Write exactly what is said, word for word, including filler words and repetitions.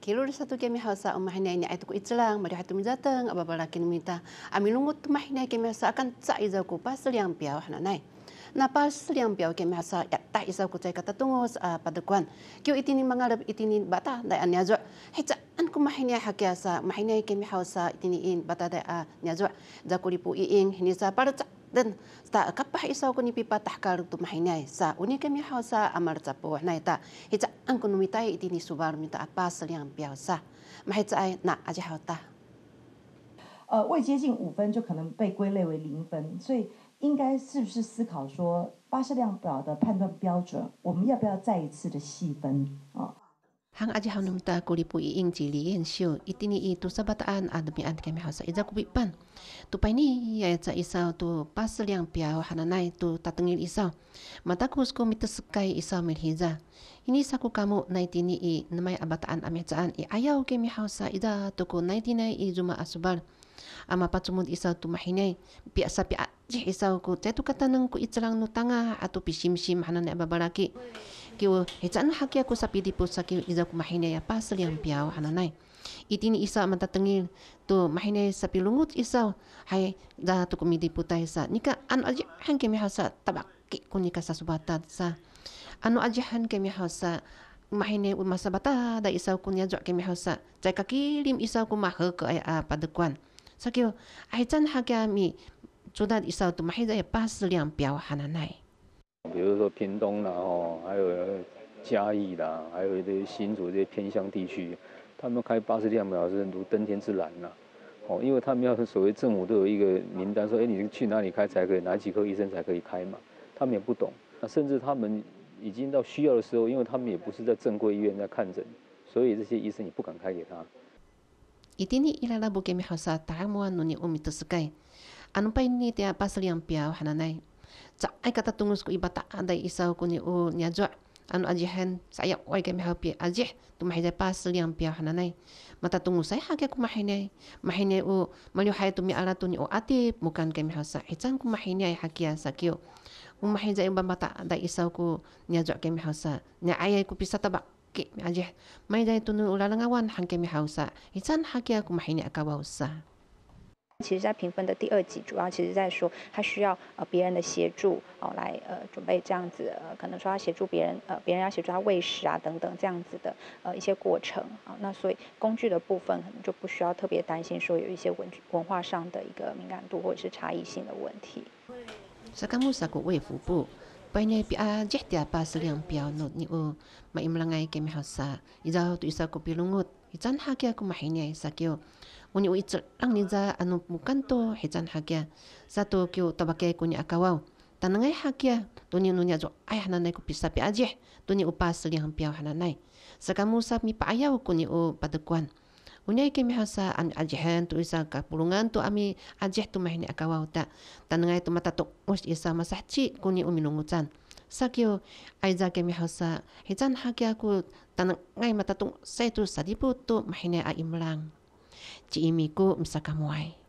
Kilo satu kami hausa umah ini ayatku itlang, mari hatum zatang, ababa lakin minta. Amilungut tumah ini kami hausa akan tak izaku pasal yang piawah nanai. Na pasal yang piawah kami hausa tak izaku cai kata tungus padukuan. Kyo itinin mangalap itinin bata dai anyazo. Heca anku mahini hakiasa mahini kami hausa itinin bata dai anyazo. Zakuripu iing hinisa parca dan tak kapah isaku ni pipa tahkar tu mahini sa unik kami hausa amar capu naita. Heca angku numitai itini subar minta apa pasal yang biasa, mahit saya nak aja hota.呃，未接近五分就可能被归类为零分，所以应该是不是思考说巴氏量表的判断标准，我们要不要再一次的细分啊？ Hang aja hanum ta kulipu iing cili en sio itini i tu sabataan adami ad kami hausa iza kubipan tu paini ya ca isau tu pasal yang piau hananai tu tatengil isau mataku usku mitesekai isau milhiza ini saku kamu naitini i namai abataan amecaan i ayau kami hausa iza tuku naitinai i zuma asubal ama patsumud isau tu mahinai biasa pia jih isau ku tetu katanang ku itselang nutanga atau pisimsim hananai ababaraki kiu hecana haki aku sapi di pusat kiu izaku mahine ya pasal yang piau hananai itini isa mata tengil tu mahine sapi lungut isa hai dah tu kumi di putai sa nika anu aja han kami hasa tabaki kunika sa subata sa anu aja han kami hasa mahine masa bata da isa kunya jok kami hasa cai kaki lim isa kumah ke ayah padukuan sa kiu hecana haki kami sudah isa tu mahine ya pasal yang piau hananai。 比如说屏东啦，哦，还有嘉义啦，还有一些新竹这些偏乡地区，他们开巴氏量表是如登天之蓝呐，哦，因为他们要是所谓政府都有一个名单，说，哎，你去哪里开才可以，哪几科医生才可以开嘛，他们也不懂，那甚至他们已经到需要的时候，因为他们也不是在正规医院在看诊，所以这些医生也不敢开给他。Itini ilala bukemi hausa taramuan nuni umitusukai, anu paini tia pasal yang piau hananai. Cai kata tungus ku ibata andai isau ku niu niajo anu ajihan saya wai kami hapi ajih tu mahida pasal yang piah hananai mata tungus saya hak aku mahinai mahinai u maliu hai tu mi ala tu niu atib bukan kami hasa ican ku mahinai hakia sakio u mahida ibam mata andai isau ku niajo kami hasa nia ayai ku pisa tabak ke ajih mahida tu niu lalangawan hang kami hausa ican hakia aku mahinai akawausa。 其实，在评分的第二集，主要其实在说他需要呃别人的协助哦，来呃准备这样子，呃可能说要协助别人，呃别人要协助他喂食啊等等这样子的呃一些过程啊、哦。那所以工具的部分可能就不需要特别担心说有一些文文化上的一个敏感度或者是差异性的问题。Sakamu saku wei fubu, banyak pihak jadi apa seliang pihak not niu, maimlangai kami hasa, izah tu isa kopi lungut, izan haki aku mahinya sakio. Uniu itzel ang niza anu mukanto hitan hakia satu kyu tabake kunya akawau tanangai hakia tuni nunya jo ayah nanai ku pisapi ajih tuni upas liang piau hananai sakamu sap mi paayau kuni u padukuan unyai kemi hasa an ajihan tu isa kapulungan tu ami ajih tu mahini akawau ta tanangai tu mata tu us isa masahci kuni uminungutan sakyo aiza kemi hasa hitan hakia ku tanangai mata tu saitu sadipu tu mahini aimlang。 Cimiku misakamuai.